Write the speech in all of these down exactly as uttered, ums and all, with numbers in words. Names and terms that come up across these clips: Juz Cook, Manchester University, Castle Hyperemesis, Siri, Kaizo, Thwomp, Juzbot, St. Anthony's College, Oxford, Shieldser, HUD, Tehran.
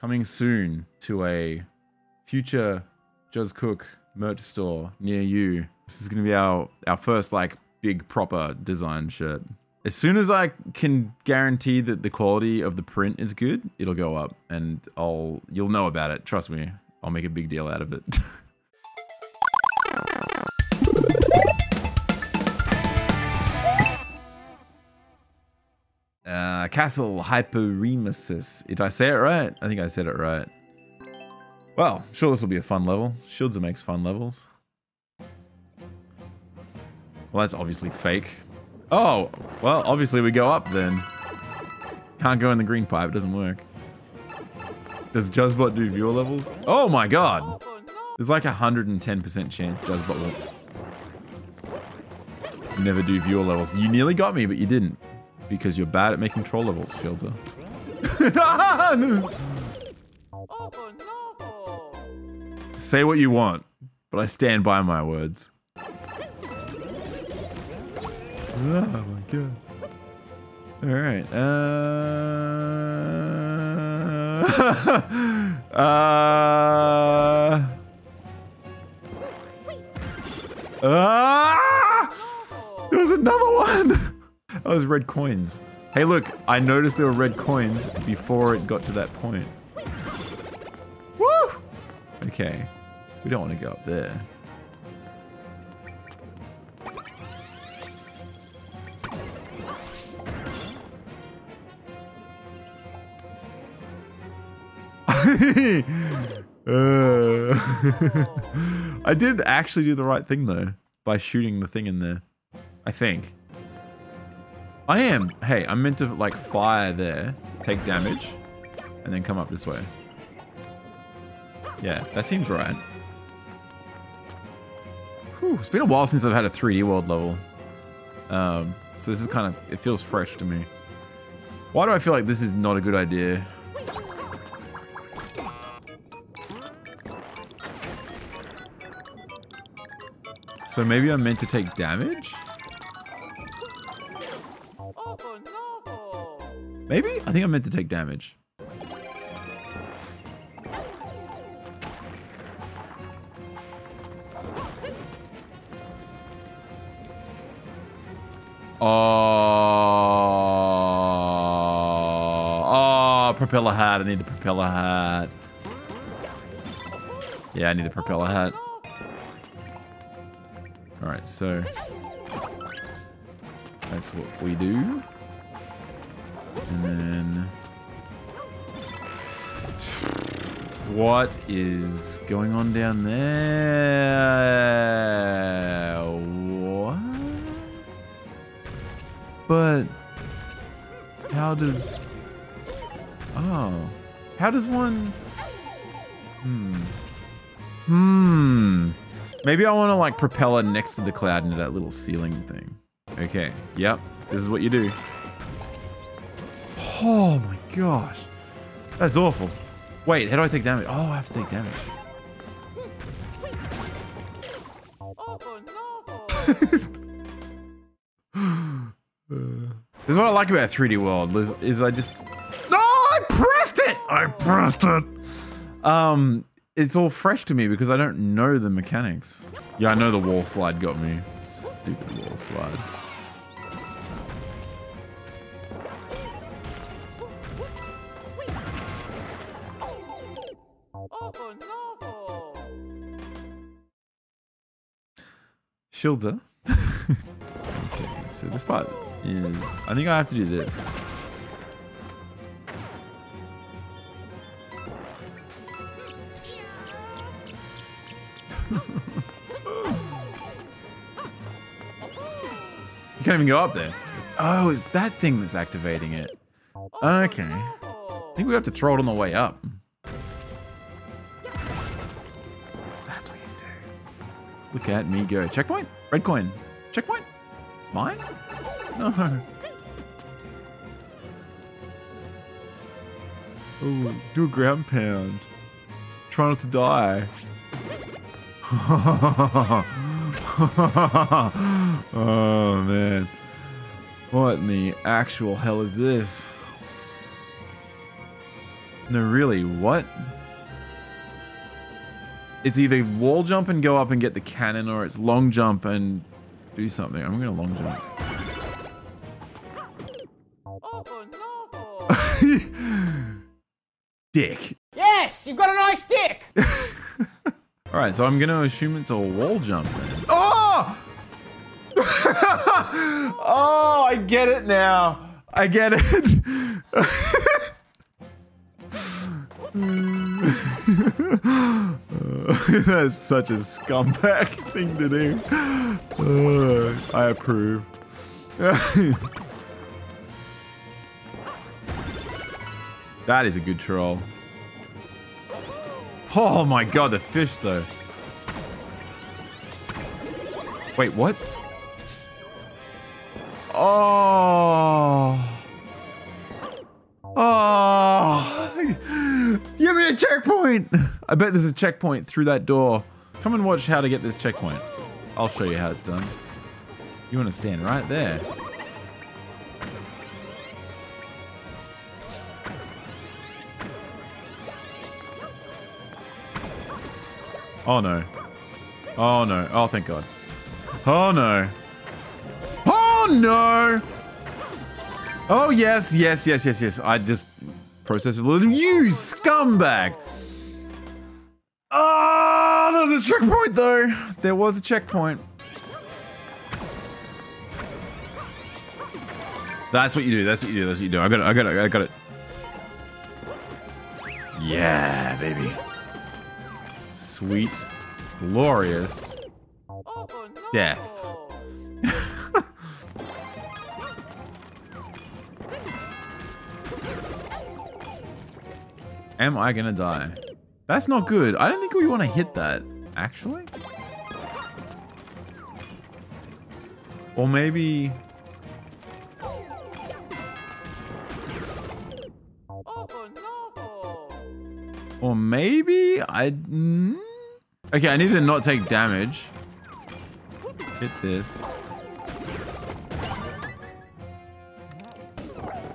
Coming soon to a future Juz Cook merch store near you. This is going to be our, our first like big proper design shirt. As soon as I can guarantee that the quality of the print is good, it'll go up and I'll, you'll know about it. Trust me, I'll make a big deal out of it. uh, Castle Hyperemesis. Did I say it right? I think I said it right. Well, I'm sure this will be a fun level. Shieldser makes fun levels. Well, that's obviously fake. Oh, well, obviously we go up then. Can't go in the green pipe, it doesn't work. Does Juzbot do viewer levels? Oh my god! There's like a one hundred ten percent chance Juzbot will never do viewer levels. You nearly got me, but you didn't. Because you're bad at making troll levels, Shieldser. Say what you want, but I stand by my words. Oh my god. Alright. Uh, uh, uh, there was another one! That was red coins. Hey look, I noticed there were red coins before it got to that point. Woo! Okay. We don't want to go up there. uh, I did actually do the right thing though by shooting the thing in there. I think I am. Hey, I'm meant to like fire there, take damage, and then come up this way. Yeah, that seems right. Whew, it's been a while since I've had a three D world level, um, so this is kind of, it feels fresh to me. Why do I feel like this is not a good idea? So maybe I'm meant to take damage? Maybe? I think I'm meant to take damage. Oh, oh, propeller hat. I need the propeller hat. Yeah, I need the propeller hat. Alright, so that's what we do. And then what is going on down there? What? But how does, oh, how does one, hmm, hmm. Maybe I want to like propeller next to the cloud into that little ceiling thing. Okay, yep, this is what you do. Oh my gosh, that's awful. Wait, how do I take damage? Oh, I have to take damage. This is what I like about three D World, is, is I just, no, oh, I pressed it, I pressed it. Um. It's all fresh to me because I don't know the mechanics. Yeah, I know the wall slide got me. Stupid wall slide. Shieldser. Okay, so this part is, I think I have to do this. You can't even go up there. Oh, it's that thing that's activating it. Okay. I think we have to throw it on the way up. That's what you do. Look at me go. Checkpoint? Red coin. Checkpoint? Mine? No. Oh, do a ground pound. Try not to die. Oh man, what in the actual hell is this? No, really, what? It's either wall jump and go up and get the cannon, or it's long jump and do something. I'm gonna long jump. Dick. Yes, you got a nice dick. All right, so I'm gonna assume it's a wall jump then. Oh! Oh, I get it now. I get it. uh, that's such a scumbag thing to do. Uh, I approve. That is a good troll. Oh my god, the fish though. Wait, what? Oh. Oh. Give me a checkpoint. I bet there's a checkpoint through that door. Come and watch how to get this checkpoint. I'll show you how it's done. You want to stand right there. Oh no. Oh no. Oh, thank God. Oh no. Oh no. Oh yes, yes, yes, yes, yes. I just processed a little. You scumbag. Ah, oh, there's a checkpoint though. There was a checkpoint. That's what you do. That's what you do. That's what you do. I got it. I got it. I got it. Yeah, baby. Sweet, glorious oh, no. death. Am I gonna die? That's not good. I don't think we want to hit that, actually. Or maybe... Or maybe I... Mm? Okay, I need to not take damage. Hit this.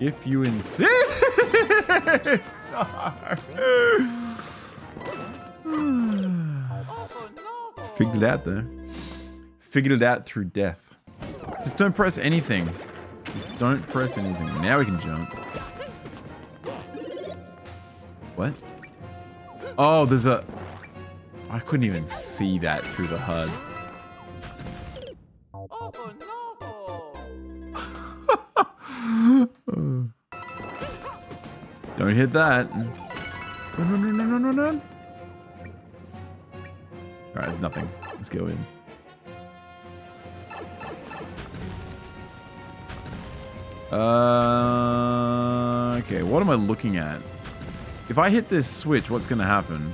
If you insist! Figured it out though. Figured it out through death. Just don't press anything. Just don't press anything. Now we can jump. What? Oh, there's a... I couldn't even see that through the H U D. Oh, no. Don't hit that. Run, run, run, run, run, run. All right, there's nothing. Let's go in. Uh, okay, what am I looking at? If I hit this switch, what's gonna happen?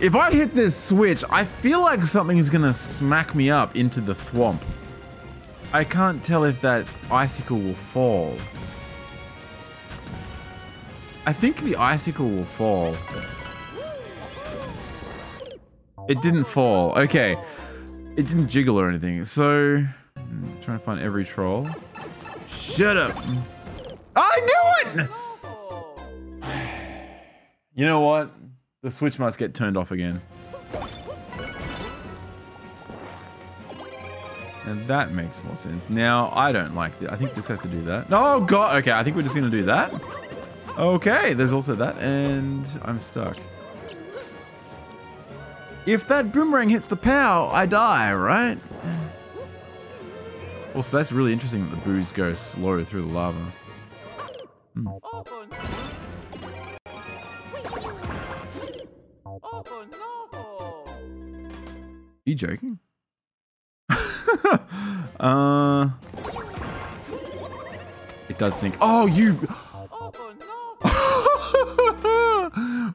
If I hit this switch, I feel like something is gonna smack me up into the thwomp. I can't tell if that icicle will fall. I think the icicle will fall. It didn't fall. Okay. It didn't jiggle or anything. So, I'm trying to find every troll. Shut up. I knew it! You know what? The switch must get turned off again. And that makes more sense. Now, I don't like that. I think this has to do that. Oh, God. Okay, I think we're just going to do that. Okay, there's also that. And I'm stuck. If that boomerang hits the pow, I die, right? Also, that's really interesting that the boos go slow through the lava. Hmm. Are you joking? uh, it does sink. Oh, you!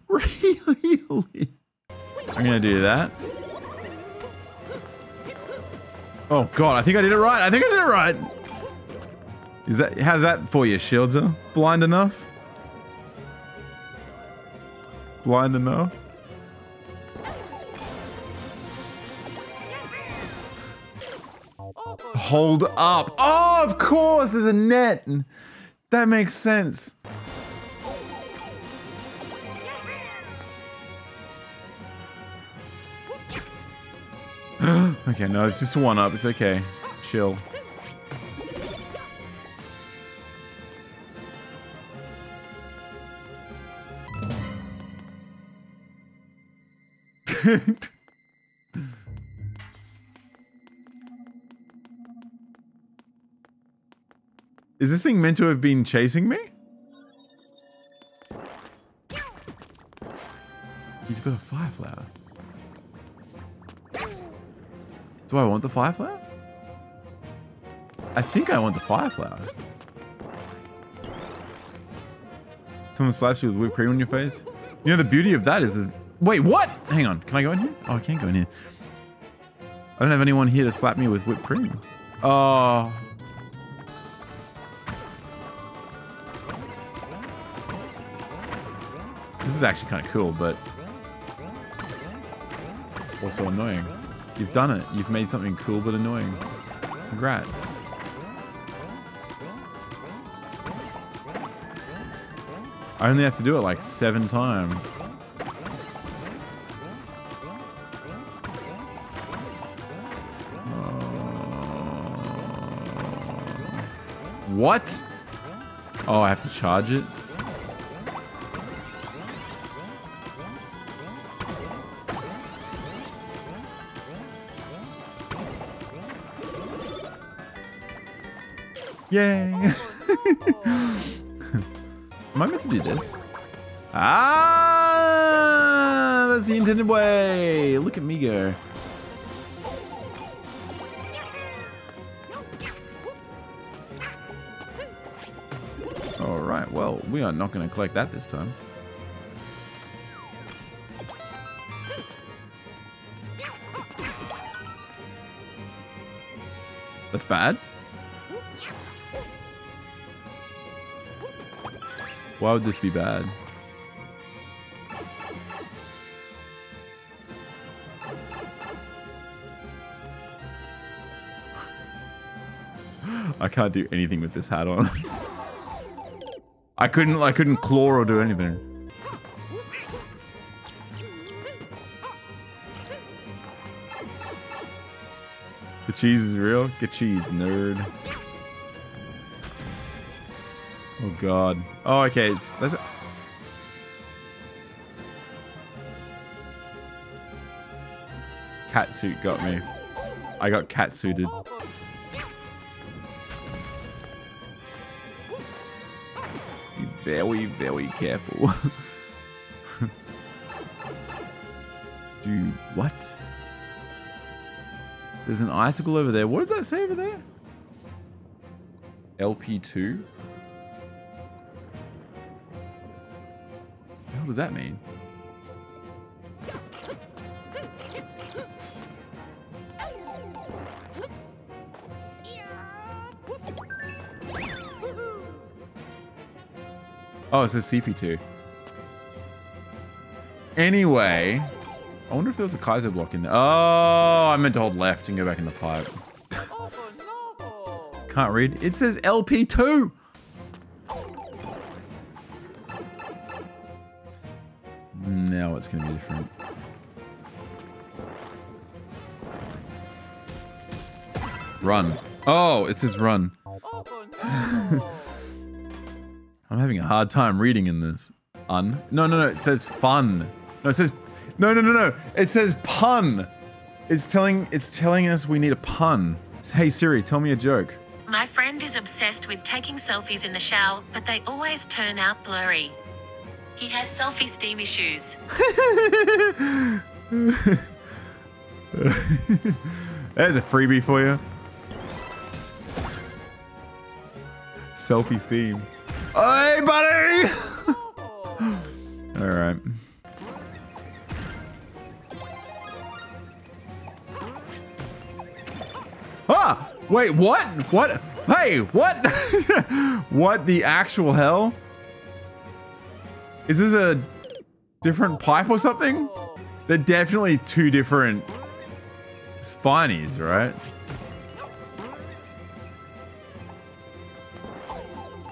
Really? I'm gonna do that. Oh God! I think I did it right. I think I did it right. Is that how's that for you, Shieldser? Blind enough? Blind enough? Hold up. Oh, of course, there's a net. That makes sense. Okay, no, it's just a one-up. It's okay. Chill. Is this thing meant to have been chasing me? He's got a fire flower. Do I want the fire flower? I think I want the fire flower. Someone slaps you with whipped cream on your face. You know the beauty of that is there's... Wait, what? Hang on, can I go in here? Oh, I can't go in here. I don't have anyone here to slap me with whipped cream. Oh. This is actually kind of cool, but also annoying. You've done it. You've made something cool but annoying. Congrats. I only have to do it like seven times. Oh. What? Oh, I have to charge it? Yay! Am I meant to do this? Ah! That's the intended way! Look at me go. Alright, well, we are not going to collect that this time. That's bad. Why would this be bad? I can't do anything with this hat on. I couldn't I couldn't claw or do anything. The cheese is real? Get cheese, nerd. Oh god. Oh, okay. It's that's. A catsuit got me. I got catsuited. Be very, very careful. Dude, what? There's an icicle over there. What does that say over there? L P two. What does that mean? Oh, it says C P two. Anyway, I wonder if there was a Kaizo block in there. Oh, I meant to hold left and go back in the pipe. Can't read. It says L P two. Now it's going to be different. Run. Oh, it says run. I'm having a hard time reading in this. Un? No, no, no. It says fun. No, it says... No, no, no, no. It says pun. It's telling, it's telling us we need a pun. It's, hey, Siri, tell me a joke. My friend is obsessed with taking selfies in the shower, but they always turn out blurry. He has selfie-steam issues. There's a freebie for you. Selfie-steam. Hey, buddy! All right. Ah! Wait, what? What? Hey, what? What the actual hell? Is this a different pipe or something? They're definitely two different spinies, right?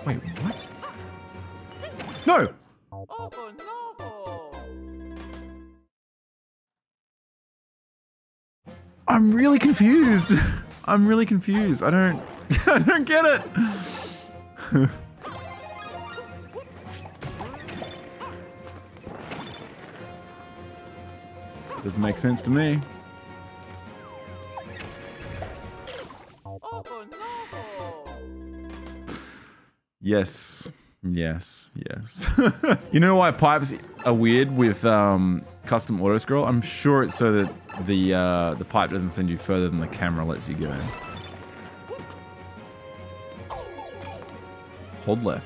Wait, what? No! I'm really confused. I'm really confused. I don't... I don't get it. Doesn't make sense to me. Yes. Yes. Yes. You know why pipes are weird with um, custom auto scroll? I'm sure it's so that the uh, the pipe doesn't send you further than the camera lets you go in. Hold left.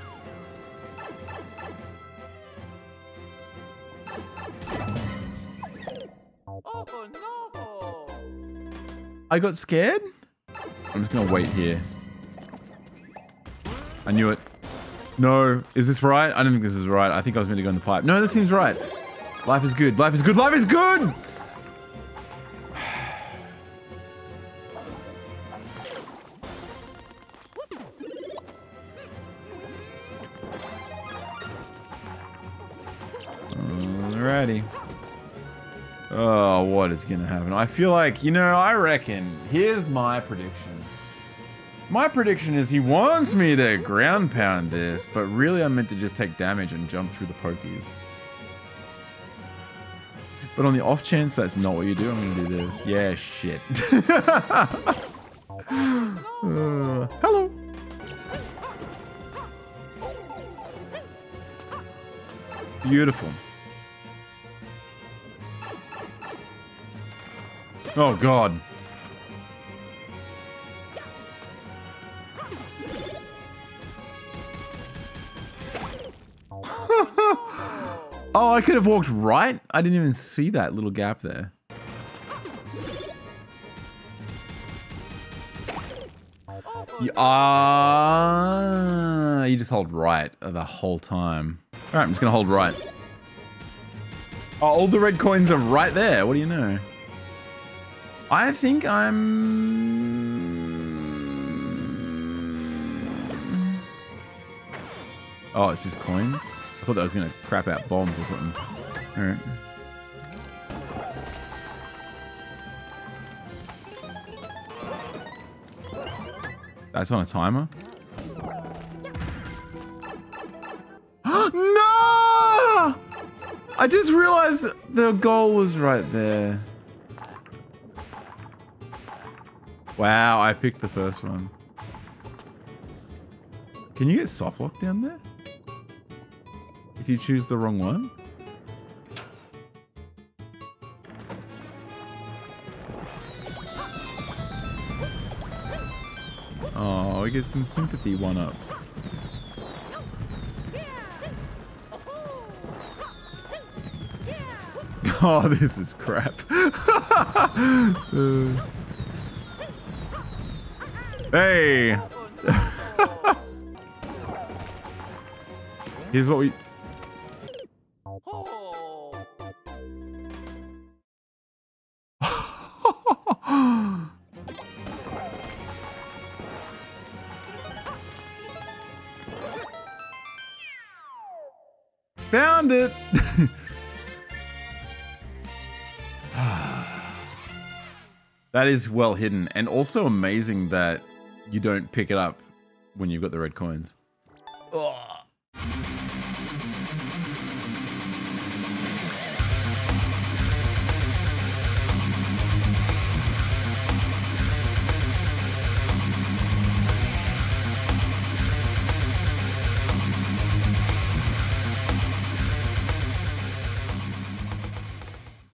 Oh, no. I got scared? I'm just gonna wait here. I knew it. No, is this right? I don't think this is right. I think I was meant to go in the pipe. No, this seems right. Life is good. Life is good. Life is good! Alrighty. Oh, what is gonna happen? I feel like, you know, I reckon, here's my prediction. My prediction is he wants me to ground pound this, but really I'm meant to just take damage and jump through the pokies. But on the off chance that's not what you do, I'm gonna do this. Yeah, shit. uh, hello. Beautiful. Oh God. Oh, I could have walked right? I didn't even see that little gap there. You, uh, you just hold right the whole time. All right, I'm just gonna hold right. Oh, all the red coins are right there. What do you know? I think I'm... Oh, it's just coins? I thought that was gonna crap out bombs or something. Alright. That's on a timer? No! I just realized the goal was right there. Wow, I picked the first one. Can you get softlock down there? If you choose the wrong one? Oh, we get some sympathy one-ups. Oh, this is crap. uh. Hey! Here's what we... Found it! That is well hidden, and also amazing that you don't pick it up when you've got the red coins. Ugh.